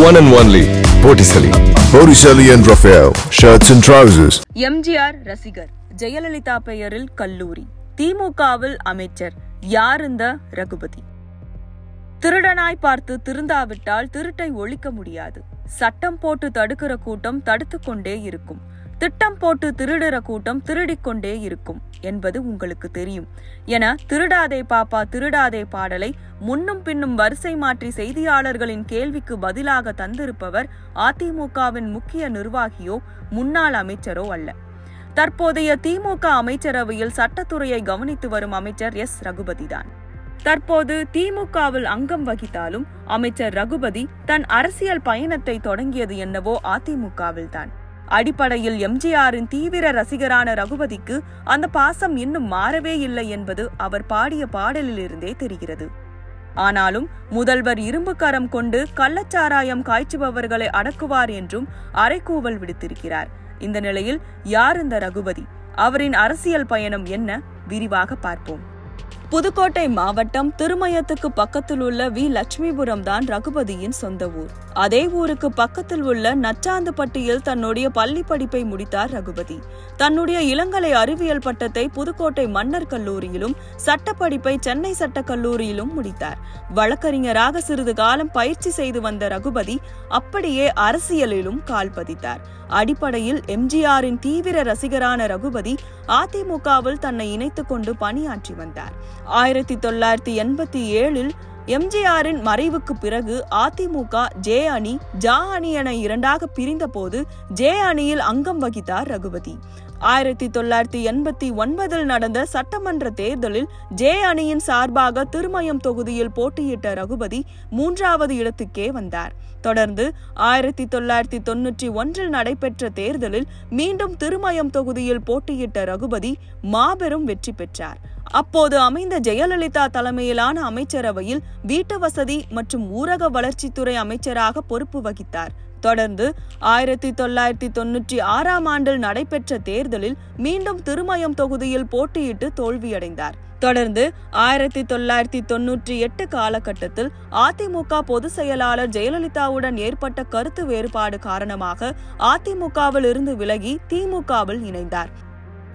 one and only Botticelli. Porisali and Raphael, shirts and trousers. MGR Rasigar, Jayalalitha Payaril Kalluri, T. M. Kavil Amateur, Yaranda Raghupathi. Thirudanai Parthu Thirundavital, Thirutai Olika Mudiadu, Satam Potu Tadakurakutam, Tadakonde Yirkum. திட்டம் போட்டு திருடுற கூட்டம் திருடிக்கொண்டே இருக்கும் என்பது உங்களுக்கு தெரியும் என திருடாதே பாப்பா திருடாதே பாடலை முன்னும் பின்னும் வரிசை மாற்றி செய்தியாளர்களின் கேள்விக்கு பதிலாக தந்திருப்பவர் அதிமுகவின் முக்கிய நிர்வாகியோ முன்னாள் அமைச்சரோ அல்ல. தற்போதைய திமுக அமைச்சரவையில் சட்டத்துறையை கவனித்து வரும் அமைச்சர் எஸ் ரகுபதிதான். தற்போது திமுகவில் அங்கம் வகித்தாலும் அமைச்சர் ரகுபதி தன் அரசியல் பயணத்தை தொடங்கியது என்னவோ அதிமுகவில்தான். அடிப்படையில் எம்ஜிஆரின் தீவிர ரசிகரான ரகுபதிக்கு அந்த பாசம் இன்னும் மாறவே இல்லை என்பது அவர் பாடிய பாடலிலிருந்தே தெரிகிறது. ஆனாலும் முதல்வர் இரும்புக்கரம் கொண்டு கள்ளச்சாராயம் காய்ச்சுபவர்களை அடக்குவார் என்றும் அரைக்கூவல் விடுத்திருக்கிறார். இந்த நிலையில் யார் இந்த ரகுபதி? அவரின் அரசியல் பயணம் என்ன? விரிவாக பார்ப்போம். புதுக்கோட்டை மாவட்டம் திருமயத்துக்கு பக்கத்தில் உள்ள வி லட்சுமிபுரம் தான் ரகுபதியின் சொந்த ஊர். அதே ஊருக்கு பக்கத்தில் உள்ள நச்சாந்துப்பட்டியில் தன்னுடைய பள்ளி படிப்பை முடித்தார் ரகுபதி. தன்னுடைய இளங்கலை அறிவியல் பட்டத்தை புதுக்கோட்டை மன்னர் கல்லூரியிலும் சட்டப்படிப்பை சென்னை சட்டக் கல்லூரியிலும் முடித்தார். வழக்கறிஞராக சிறிது காலம் பயிற்சி செய்து வந்த ரகுபதி அப்படியே அரசியலிலும் கால் பதித்தார். அடிப்படையில் எம்ஜிஆரின் தீவிர ரசிகரான ரகுபதி அதிமுகவில் தன்னை இணைத்துக் கொண்டு பணியாற்றி வந்தார். 1987இல் எம்ஜிஆரின் மறைவுக்கு பிறகு அதிமுக ஜே அணி ஜா அணி என இரண்டாக பிரிந்த போது ஜே அணியில் அங்கம் வகித்தார் ரகுபதி. 1989இல் நடந்த சட்டமன்ற தேர்தலில் ஜே அணியின் சார்பாக திருமயம் தொகுதியில் போட்டியிட்ட ரகுபதி மூன்றாவது இடத்துக்கே வந்தார். தொடர்ந்து 1991இல் நடைபெற்ற தேர்தலில் மீண்டும் திருமயம் தொகுதியில் போட்டியிட்ட ரகுபதி மாபெரும் வெற்றி பெற்றார். அப்போது அமைந்த ஜெயலலிதா தலைமையிலான அமைச்சரவையில் வீட்டு வசதி மற்றும் ஊரக வளர்ச்சித்துறை அமைச்சராக பொறுப்பு வகித்தார். தொடர்ந்து 1996ஆம் ஆண்டில் நடைபெற்ற தேர்தலில் மீண்டும் திருமயம் தொகுதியில் போட்டியிட்டு தோல்வியடைந்தார். தொடர்ந்து 1998 காலகட்டத்தில் அதிமுக பொதுச் செயலாளர் ஜெயலலிதாவுடன் ஏற்பட்ட கருத்து வேறுபாடு காரணமாக அதிமுகவில் இருந்து விலகி திமுகவில் இணைந்தார்.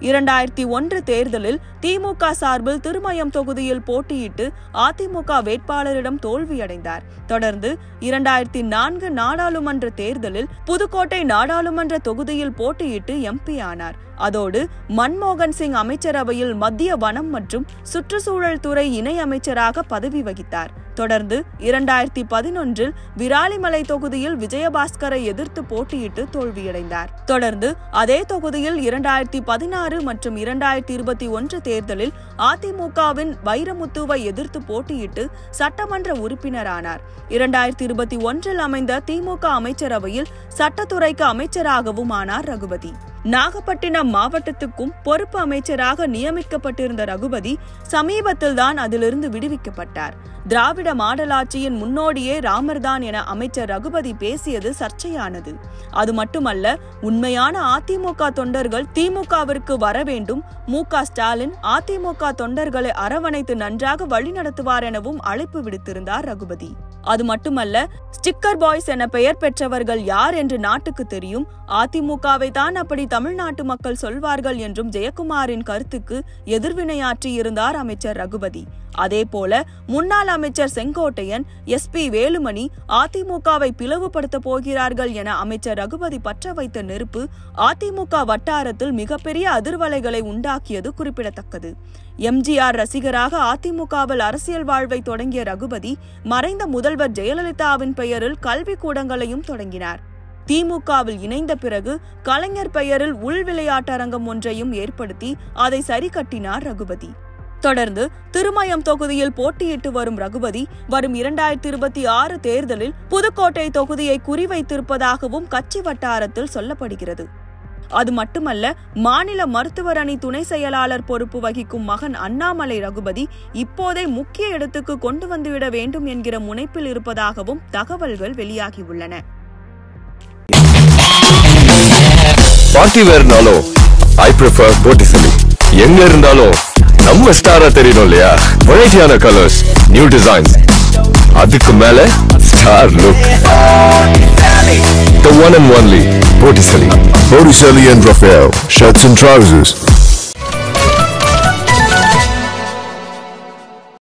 2001 தேர்தலில் திமுக சார்பில் திருமயம் தொகுதியில் போட்டியிட்டு அதிமுக வேட்பாளரிடம் தோல்வியடைந்தார். தொடர்ந்து 2004 நாடாளுமன்ற தேர்தலில் புதுக்கோட்டை நாடாளுமன்ற தொகுதியில் போட்டியிட்டு எம்பி ஆனார். அதோடு மன்மோகன் சிங் அமைச்சரவையில் மத்திய வனம் மற்றும் சுற்றுச்சூழல் துறை இணை அமைச்சராக பதவி வகித்தார். தொடர்ந்து 2011இல் விராலிமலை தொகுதியில் விஜயபாஸ்கரை எதிர்த்து போட்டியிட்டு தோல்வியடைந்தார். தொடர்ந்து அதே தொகுதியில் 2016 மற்றும் 2021 தேர்தலில் அதிமுகவின் வைரமுத்துவை எதிர்த்து போட்டியிட்டு சட்டமன்ற உறுப்பினரானார். 2021இல் அமைந்த திமுக அமைச்சரவையில் சட்டத்துறைக்கு அமைச்சராகவும் ஆனார் ரகுபதி. நாகப்பட்டினம் மாவட்டத்துக்கும் பொறுப்பு அமைச்சராக நியமிக்கப்பட்டிருந்த ரகுபதி சமீபத்தில்தான் அதிலிருந்து விடுவிக்கப்பட்டார். திராவிட மாடலாட்சியின் முன்னோடியே ராமர்தான் என அமைச்சர் ரகுபதி பேசியது சர்ச்சையானது. அது மட்டுமல்ல, உண்மையான அதிமுக தொண்டர்கள் திமுகவிற்கு வர வேண்டும், மு.க. ஸ்டாலின் அதிமுக தொண்டர்களை அரவணைத்து நன்றாக வழிநடத்துவார் எனவும் அழைப்பு விடுத்திருந்தார் ரகுபதி. அது மட்டுமல்ல, ஸ்டிக்கர் பாய்ஸ் என பெயர் பெற்றவர்கள் யார் என்று நாட்டுக்கு தெரியும், அதிமுகவை தான் அப்படி தமிழ்நாட்டு மக்கள் சொல்வார்கள் என்றும் ஜெயக்குமாரின் கருத்துக்கு எதிர்வினையாற்றி இருந்தார் அமைச்சர் ரகுபதி. அதேபோல முன்னாள் அமைச்சர் செங்கோட்டையன், SP வேலுமணி அதிமுகவை பிளவுபடுத்த போகிறார்கள் என அமைச்சர் ரகுபதி பற்ற வைத்த நெருப்பு அதிமுக வட்டாரத்தில் மிகப்பெரிய அதிர்வலைகளை உண்டாக்கியது குறிப்பிடத்தக்கது. எம்ஜிஆர் ரசிகராக அதிமுகவில் அரசியல் வாழ்வை தொடங்கிய ரகுபதி மறைந்த முதல்வர் ஜெயலலிதாவின் பெயரில் கல்வி கூடங்களையும் தொடங்கினார். திமுகவில் இணைந்த பிறகு கலைஞர் பெயரில் உள் விளையாட்டரங்கம் ஒன்றையும் ஏற்படுத்தி அதை சரி கட்டினார் ரகுபதி. தொடர்ந்து திருமயம் தொகுதியில் போட்டியிட்டு வரும் ரகுபதி வரும் 2026 தேர்தலில் புதுக்கோட்டை தொகுதியை குறிவைத்திருப்பதாகவும் கட்சி வட்டாரத்தில் சொல்லப்படுகிறது. அது மட்டுமல்ல, மாநில மருத்துவர் அணி துணை செயலாளர் பொறுப்பு வகிக்கும் மகன் அண்ணாமலை ரகுபதி இப்போதே முக்கிய இடத்துக்கு கொண்டு வந்துவிட வேண்டும் என்கிற முனைப்பில் இருப்பதாகவும் தகவல்கள் வெளியாகியுள்ளன. எங்க இருந்தாலும் நம்ம ஸ்டாரா தெரியணும் இல்லையா? வெரைட்டியான கலர்ஸ், நியூ டிசைன்ஸ், அதுக்கு மேல star look. one and only Botticelli. Porisali and Raphael, shirts and trousers.